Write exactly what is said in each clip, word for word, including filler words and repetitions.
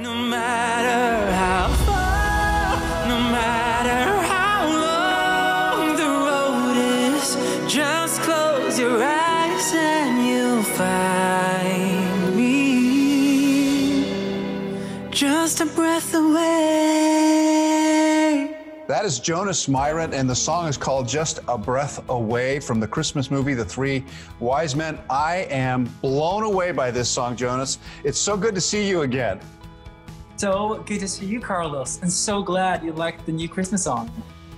No matter how far, no matter how long the road is, just close your eyes and you'll find me, just a breath away. That is Jonas Myrin, and the song is called Just a Breath Away from the Christmas movie, The Three Wise Men. I am blown away by this song, Jonas. It's so good to see you again. So good to see you, Carlos, and so glad you liked the new Christmas song.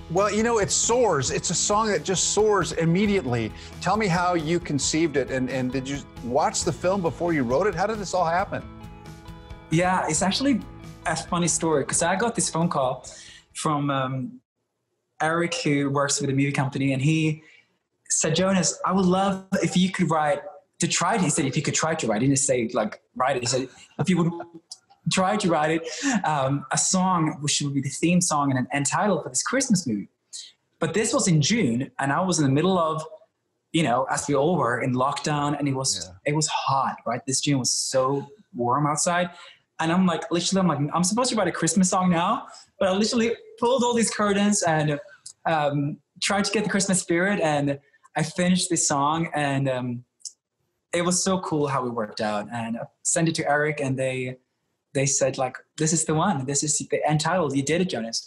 Well, you know, it soars. It's a song that just soars immediately. Tell me how you conceived it, and, and did you watch the film before you wrote it? How did this all happen? Yeah, it's actually a funny story, because I got this phone call from um, Eric, who works with a movie company, and he said, Jonas, I would love if you could write, to try it. He said, if you could try to write, he didn't say, like, write it. He said, if you would... tried to write it, um, a song which would be the theme song and an end title for this Christmas movie. But this was in June, and I was in the middle of, you know, as we all were, in lockdown, and it was yeah. it was hot, right? This June was so warm outside. And I'm like, literally, I'm like, I'm supposed to write a Christmas song now, but I literally pulled all these curtains and um, tried to get the Christmas spirit, and I finished this song, and um, it was so cool how we worked out. And I sent it to Eric, and they... they said, like, this is the one, this is the end title, you did it, Jonas.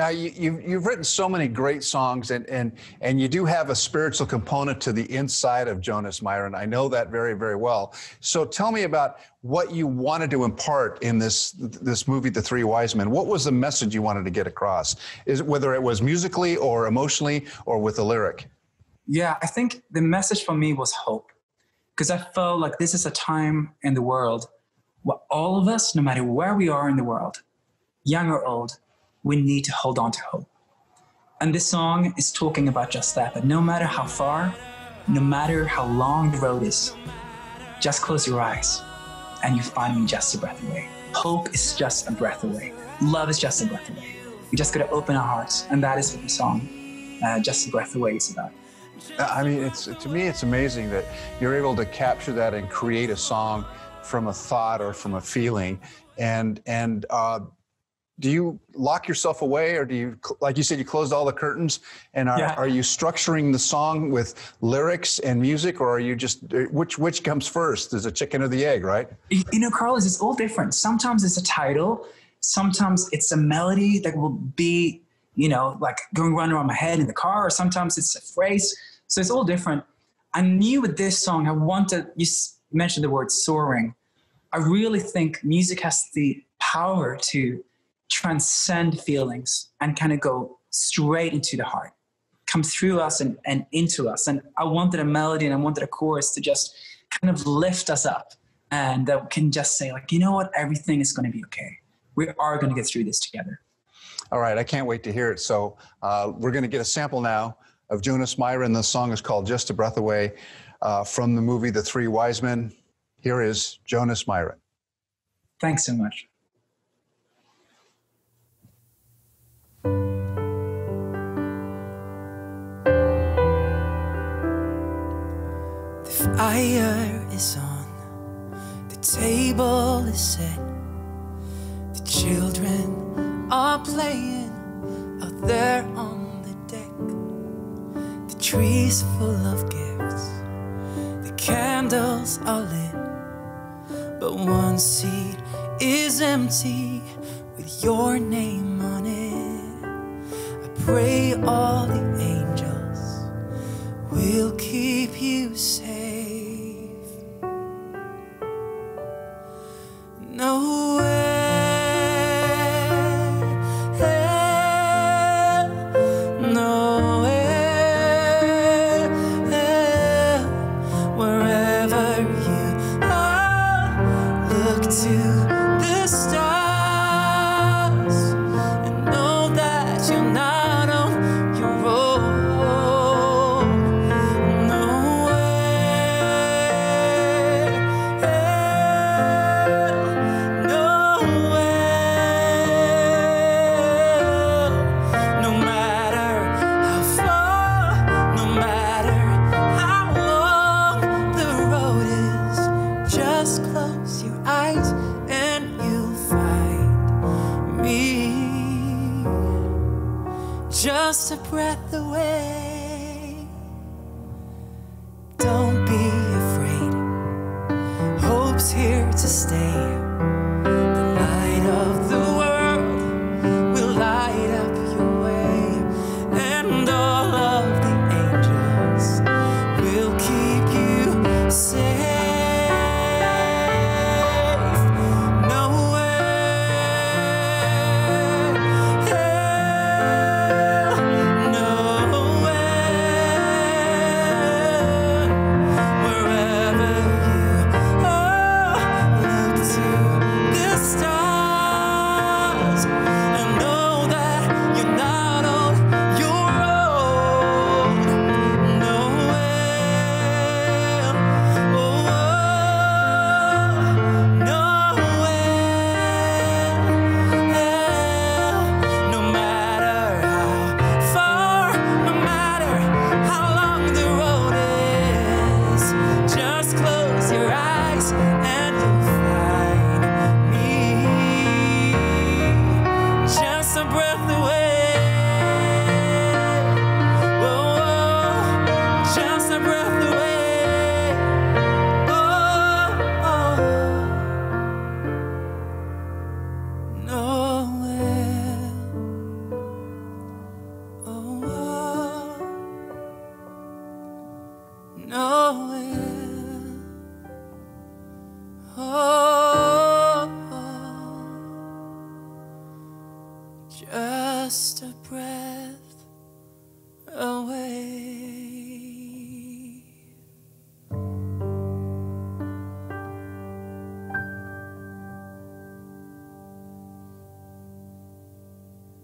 Now, you, you've, you've written so many great songs, and, and, and you do have a spiritual component to the inside of Jonas Myrin. I know that very, very well. So tell me about what you wanted to impart in this, this movie, The Three Wise Men. What was the message you wanted to get across, is, whether it was musically or emotionally or with a lyric? Yeah, I think the message for me was hope, because I felt like this is a time in the world, well, all of us, no matter where we are in the world, young or old, we need to hold on to hope. And this song is talking about just that, but no matter how far, no matter how long the road is, just close your eyes and you find me just a breath away. Hope is just a breath away. Love is just a breath away. We just got to open our hearts, and that is what the song uh, Just a Breath Away is about. I mean, it's, to me, it's amazing that you're able to capture that and create a song from a thought or from a feeling. And and uh, do you lock yourself away, or do you, like you said, you closed all the curtains, and are, yeah. are you structuring the song with lyrics and music, or are you just, which which comes first? Is it chicken or the egg, right? You know, Carlos, it's all different. Sometimes it's a title, sometimes it's a melody that will be, you know, like going round around my head in the car, or sometimes it's a phrase. So it's all different. I knew with this song, I wanted, you mentioned the word soaring. I really think music has the power to transcend feelings and kind of go straight into the heart, come through us and, and into us. And I wanted a melody and I wanted a chorus to just kind of lift us up, and that can just say, like, you know what, everything is going to be okay. We are going to get through this together. All right, I can't wait to hear it. So uh, we're going to get a sample now of Jonas Myrin. The song is called Just a Breath Away. Uh, from the movie The Three Wise Men, here is Jonas Myrin. Thanks so much. The fire is on, the table is set, the children are playing out there on the deck, the trees full of gifts, candles are lit, but one seat is empty with your name on it. I pray all the angels will keep you safe. Nowhere you're not on your own. No. just a breath away. Don't be afraid, hope's here to stay. The light of the world will light up your way, and all of the angels will keep you safe. And you'll find me just a breath away. Oh, oh, just a breath away. Oh, oh. Nowhere. Oh, oh. Nowhere. Just a breath away.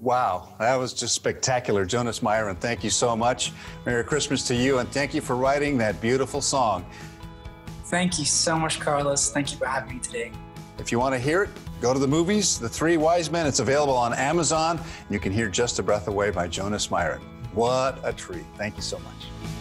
Wow, that was just spectacular. Jonas Myrin, thank you so much. Merry Christmas to you, and thank you for writing that beautiful song. Thank you so much, Carlos. Thank you for having me today. If you want to hear it, go to the movies, The Three Wise Men. It's available on Amazon. You can hear Just a Breath Away by Jonas Myrin. What a treat. Thank you so much.